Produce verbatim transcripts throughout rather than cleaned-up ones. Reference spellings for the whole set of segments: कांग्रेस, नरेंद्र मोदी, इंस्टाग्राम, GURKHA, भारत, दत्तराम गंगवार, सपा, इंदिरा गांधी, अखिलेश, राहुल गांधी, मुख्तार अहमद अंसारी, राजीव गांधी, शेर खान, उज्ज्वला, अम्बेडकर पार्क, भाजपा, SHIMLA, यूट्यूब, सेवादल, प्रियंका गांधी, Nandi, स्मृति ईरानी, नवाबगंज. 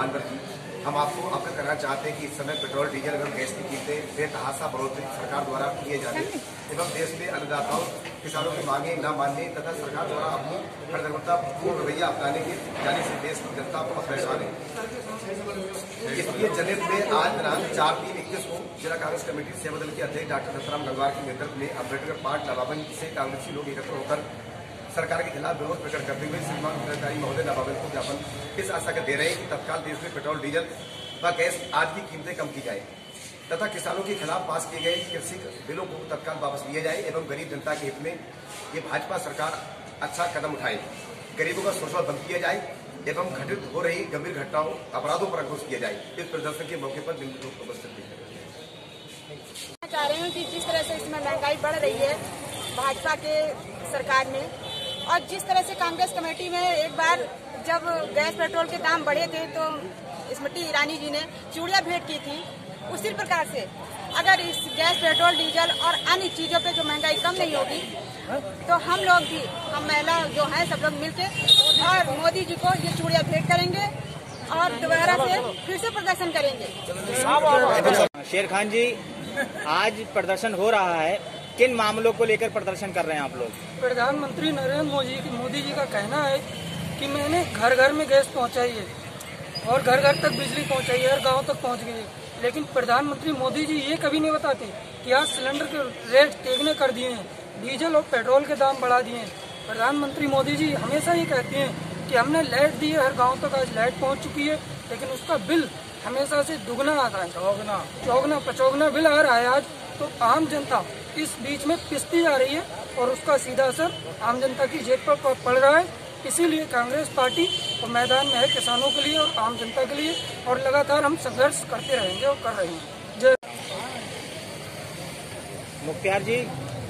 मांग कर की। हम आपको अवगत करना चाहते हैं कि इस समय पेट्रोल डीजल एवं गैस की कीमतें बेतहाशा बढ़ोतरी सरकार द्वारा किए जाने एवं देश में अन्नदाताओं किसानों की मांगे न मानने तथा सरकार द्वारा अपनी कर्तव्यपूर्ण रवैया अपनाने के जाने से देश की जनता बहुत परेशान है। इसलिए जनहित में आज दिनांक चार तीन इक्कीस को जिला कांग्रेस कमेटी सेवादल के अध्यक्ष डॉक्टर दत्तराम गंगवार के नेतृत्व में अम्बेडकर पार्क लालबाबन से कांग्रेसी लोग एकत्र होकर सरकार के खिलाफ विरोध प्रकट करते हुए श्रीमान अधिकारी महोदय नवाबल को ज्ञापन इस आशा का दे रहे हैं कि तत्काल देश में पेट्रोल डीजल व गैस आदि की कीमतें कम की जाए तथा किसानों के खिलाफ पास किए गए कृषि बिलों को तत्काल वापस लिया जाए एवं गरीब जनता के हित में ये भाजपा सरकार अच्छा कदम उठाए। गरीबों का शोषण बंद किया जाए एवं घटित हो रही गंभीर घटनाओं अपराधों पर अंकुश किया जाए। इस प्रदर्शन के मौके पर निम्न लोग उपस्थित थे। चाह रहे हैं कि जिस तरह से इसमें महंगाई बढ़ रही है भाजपा के सरकार में, और जिस तरह से कांग्रेस कमेटी में एक बार जब गैस पेट्रोल के दाम बढ़े थे तो स्मृति ईरानी जी ने चूड़िया भेंट की थी, उसी प्रकार से अगर इस गैस पेट्रोल डीजल और अन्य चीजों पे जो महंगाई कम नहीं होगी तो हम लोग भी, हम महिला जो हैं सब लोग मिल के और मोदी जी को ये चूड़िया भेंट करेंगे और दोबारा से फिर से प्रदर्शन करेंगे। शेर खान जी, आज प्रदर्शन हो रहा है, किन मामलों को लेकर प्रदर्शन कर रहे हैं आप लोग? प्रधानमंत्री नरेंद्र मोदी मोदी जी का कहना है कि मैंने घर घर में गैस पहुंचाई है और घर घर तक बिजली पहुंचाई है और गांव तक पहुंच गई है, लेकिन प्रधानमंत्री मोदी जी ये कभी नहीं बताते कि आज सिलेंडर के रेट तेगने कर दिए हैं, डीजल और पेट्रोल के दाम बढ़ा दिए हैं। प्रधानमंत्री मोदी जी हमेशा ये कहते हैं कि हमने लाइट दी है, हर गाँव तक आज लाइट पहुँच चुकी है, लेकिन उसका बिल हमेशा से दुगना आता है, चौगना चौगना पचौगना बिल आ रहा है। आज तो आम जनता इस बीच में पिसती जा रही है और उसका सीधा असर आम जनता की जेब पर पड़ रहा है। इसीलिए कांग्रेस पार्टी तो मैदान में है किसानों के लिए और आम जनता के लिए, और लगातार हम संघर्ष करते रहेंगे और कर रहे हैं। जय मुख्तार जी,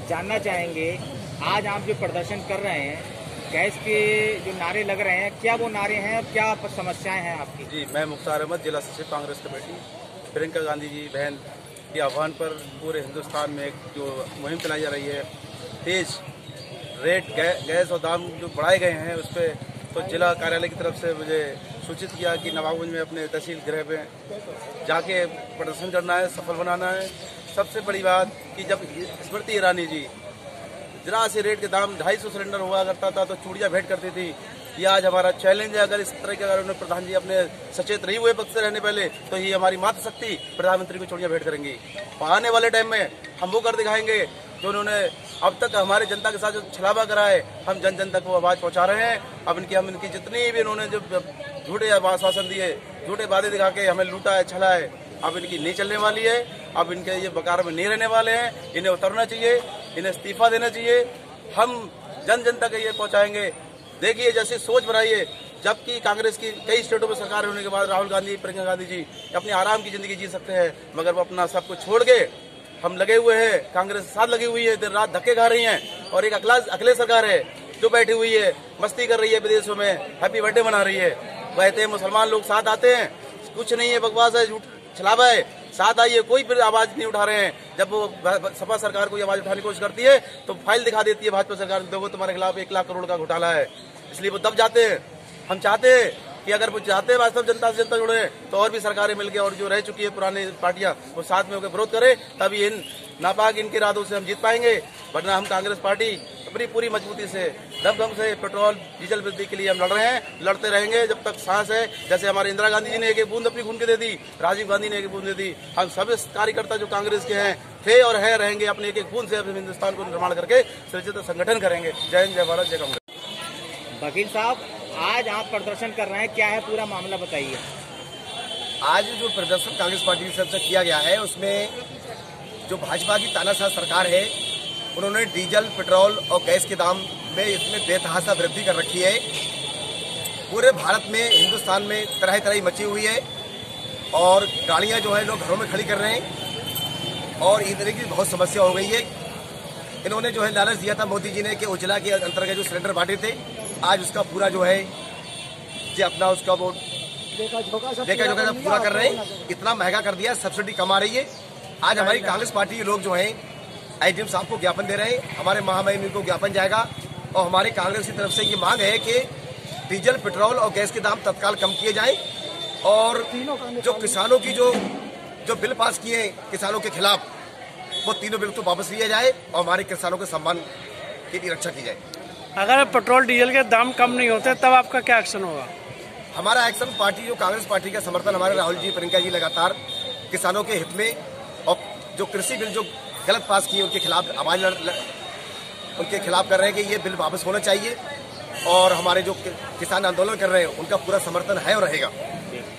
जानना चाहेंगे आज आप जो प्रदर्शन कर रहे हैं, गैस के जो नारे लग रहे हैं, क्या वो नारे हैं और क्या समस्याएं हैं आपकी? जी, मैं मुख्तार अहमद, जिला सचिव कांग्रेस कमेटी। प्रियंका गांधी जी बहन के आह्वान पर पूरे हिंदुस्तान में एक जो मुहिम चलाई जा रही है, तेज रेट गै, गैस और दाम जो बढ़ाए गए हैं उस पर, तो जिला कार्यालय की तरफ से मुझे सूचित किया कि नवाबगंज में अपने तहसील गृह में जाके प्रदर्शन करना है, सफल बनाना है। सबसे बड़ी बात कि जब स्मृति ईरानी जी जरा से रेट के दाम ढाई सौ सिलेंडर हुआ करता था तो चूड़िया भेंट करती थी, ये आज हमारा चैलेंज है। अगर इस तरह के अगर प्रधान जी अपने सचेत नहीं हुए पक्ष से रहने पहले, तो ये हमारी मातृशक्ति प्रधानमंत्री को चूड़िया भेंट करेंगी। आने वाले टाइम में हम वो कर दिखाएंगे जो उन्होंने अब तक हमारे जनता के साथ जो छलावा करा है, हम जन जन तक वो आवाज पहुँचा रहे हैं। अब इनकी हम इनकी जितनी भी उन्होंने जो झूठे आश्वासन दिए, झूठे वादे दिखा के हमें लूटा है, छला है, अब इनकी नहीं चलने वाली है। अब इनके ये बकार में नहीं रहने वाले हैं, इन्हें उतरना चाहिए, इन्हें इस्तीफा देना चाहिए। हम जन जनता के ये पहुंचाएंगे। देखिए, जैसे सोच बनाइए, जबकि कांग्रेस की कई स्टेटों में सरकार होने के बाद राहुल गांधी, प्रियंका गांधी जी अपनी आराम की जिंदगी जी सकते हैं, मगर वो अपना सब कुछ छोड़ के हम लगे हुए हैं, कांग्रेस साथ लगी हुई है, दिन रात धक्के खा रही है। और एक अखिलेश अखिलेश सरकार है जो बैठी हुई है, मस्ती कर रही है, विदेशों में हैप्पी बर्थडे मना रही है। कहते हैं मुसलमान लोग साथ आते हैं, कुछ नहीं है, बकवास है, झूठ छलावा है। साथ आइए, कोई फिर आवाज नहीं उठा रहे हैं। जब वो सपा सरकार कोई आवाज उठाने की कोशिश करती है तो फाइल दिखा देती है भाजपा सरकार, देखो तुम्हारे खिलाफ एक लाख करोड़ का घोटाला है, इसलिए वो दब जाते हैं। हम चाहते हैं कि अगर वो चाहते हैं वास्तव जनता से जनता जुड़े, तो और भी सरकारें मिलकर और जो रह चुकी है पुरानी पार्टियां वो साथ में होकर विरोध करे, तभी इन नापाक इनके इरादों से हम जीत पाएंगे। वरना हम कांग्रेस पार्टी अपनी पूरी मजबूती से दमदम से पेट्रोल डीजल वृद्धि के लिए हम लड़ रहे हैं, लड़ते रहेंगे जब तक सांस है। जैसे हमारे इंदिरा गांधी जी ने एक एक बूंद अपनी खून के दे दी, राजीव गांधी ने एक बूंद दे दी, हम सभी कार्यकर्ता जो कांग्रेस के हैं थे और है रहेंगे, अपने एक एक बूंद से अपने हिंदुस्तान को निर्माण करके सुरक्षित संगठन करेंगे। जय हिंद, जय भारत, जय कांग्रेस। वकील साहब, आज आप प्रदर्शन कर रहे हैं, क्या है पूरा मामला बताइए? आज जो प्रदर्शन कांग्रेस पार्टी की तरफ से किया गया है, उसमें जो भाजपा की तानाशाह सरकार है, उन्होंने डीजल पेट्रोल और गैस के दाम में इसमें बेतहाशा वृद्धि कर रखी है। पूरे भारत में, हिंदुस्तान में तरह तरह मची हुई है और गाड़ियां जो है लोग घरों में खड़ी कर रहे हैं और इस तरह की बहुत समस्या हो गई है। इन्होंने जो है लालच दिया था मोदी जी ने कि उज्ज्वला के अंतर्गत जो सिलेंडर बांटे थे, आज उसका पूरा जो है जो अपना उसका वो देखा जोखा सब पूरा कर रहे हैं। इतना महंगा कर दिया, सब्सिडी कमा रही है। आज हमारी कांग्रेस पार्टी के लोग जो है आई जी एम साहब को ज्ञापन दे रहे हैं, हमारे महामहिम को ज्ञापन जाएगा और हमारे कांग्रेस की तरफ से ये मांग है कि डीजल पेट्रोल और गैस के दाम तत्काल कम किए जाएं और जो किसानों की जो जो बिल पास किए किसानों के खिलाफ, वो तीनों बिल को वापस लिया जाए और हमारे किसानों के सम्मान की भी रक्षा की जाए। अगर पेट्रोल डीजल के दाम कम नहीं होते तब आपका क्या एक्शन होगा? हमारा एक्शन पार्टी जो कांग्रेस पार्टी का समर्थन हमारे राहुल जी प्रियंका जी लगातार किसानों के हित में और जो कृषि बिल जो गलत पास किए उनके खिलाफ आवाज उनके खिलाफ कर रहे हैं कि ये बिल वापस होना चाहिए और हमारे जो किसान आंदोलन कर रहे हैं उनका पूरा समर्थन है और रहेगा।